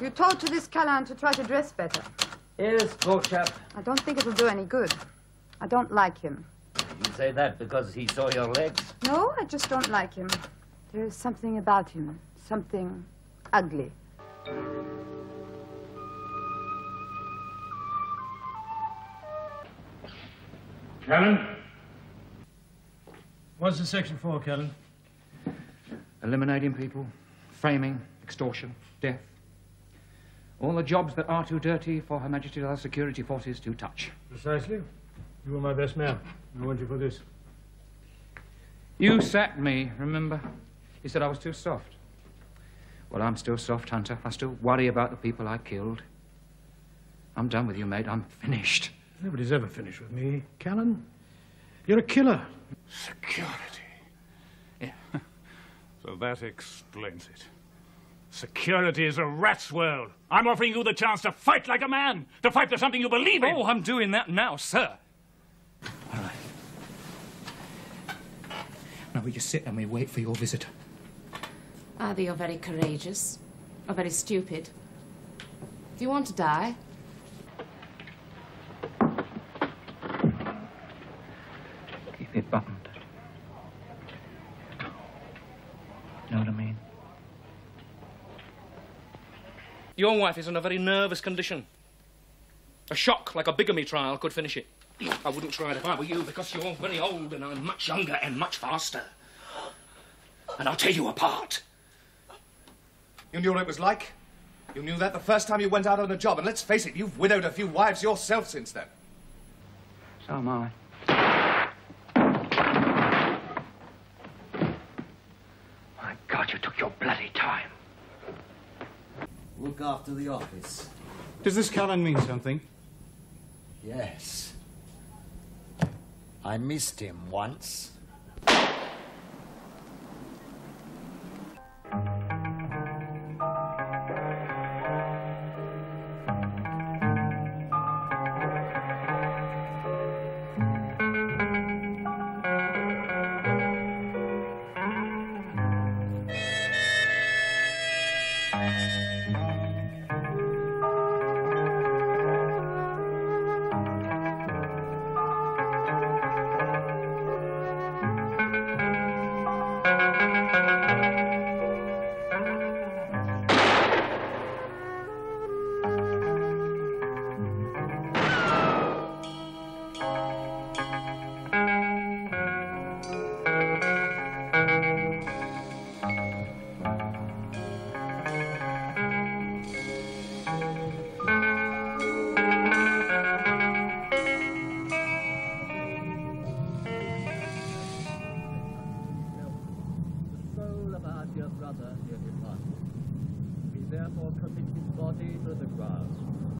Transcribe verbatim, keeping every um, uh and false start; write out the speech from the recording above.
You told to this Callan to try to dress better. Yes, poor chap. I don't think it'll do any good. I don't like him. You say that because he saw your legs? No, I just don't like him. There is something about him, something ugly. Callan? What's the section for, Callan? Eliminating people, framing, extortion, death. All the jobs that are too dirty for Her Majesty our security forces to touch. Precisely. You were my best man. I want you for this. You sacked me, remember? You said I was too soft. Well, I'm still soft, Hunter. I still worry about the people I killed. I'm done with you, mate. I'm finished. Nobody's ever finished with me, Callan. You're a killer. Security. Yeah. So that explains it. Security is a rat's world. I'm offering you the chance to fight like a man, to fight for something you believe in. Oh, I'm doing that now, sir. All right. Now we just sit and we wait for your visitor. Either you're very courageous or very stupid. Do you want to die? Keep it buttoned. Know what I mean? Your wife is in a very nervous condition. A shock, like a bigamy trial, could finish it. I wouldn't try it if I were you, because you're very old and I'm much younger and much faster. And I'll tear you apart. You knew what it was like? You knew that the first time you went out on a job, and let's face it, you've widowed a few wives yourself since then. So am I. My God, you took your bloody time. Look after the office. Does this Callan mean something? Yes. I missed him once. Brother, dear departed, he therefore committed his body to the grass.